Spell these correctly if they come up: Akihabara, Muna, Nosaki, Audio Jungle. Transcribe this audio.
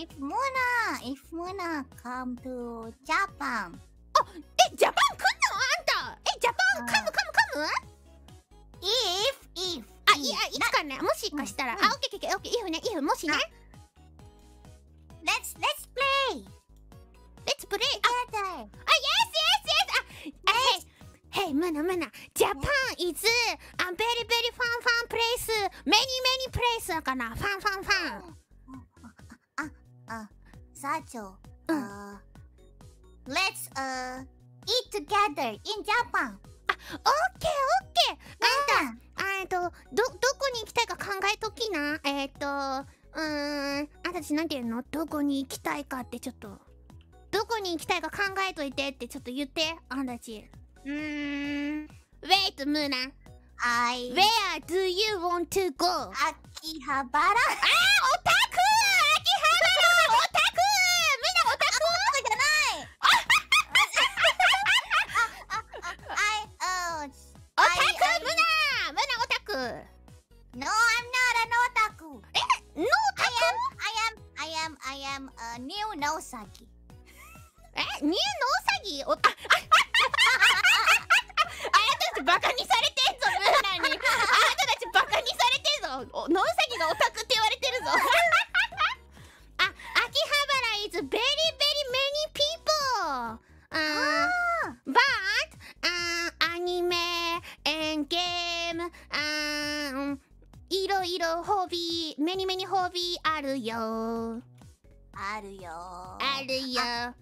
If Muna come to Japan. Oh, Japan 来んのあんた。Japan come. If あ、いやいつかね。もしかしたら。あ、OK if ね if もしね。Let's play. Let's play. あ、yes. あ、Hey, Muna. Japan is a very very fun place. Many places かな。Fun.Sacho, let's eat together in Japan. Okay. あんた、どこに行きたいか考えときな。あんたたちなんて言うの？どこに行きたいかってちょっと、どこに行きたいか考えといてってちょっと言って、あんたたち。Wait, Muna. Where do you want to go? Akihabara. あ、おたく。No, I'm not an otaku. No otaku? I am a new Nosaki. New Nosaki? あやたたちバカにされてんぞ、ムーナに。あやたたちバカにされてんぞ。Nosaki のオタクって言われてるぞ。あ、Akihabara is very very many people. But anime and gameいろいろホビー、メニホビーあるよ。あるよ。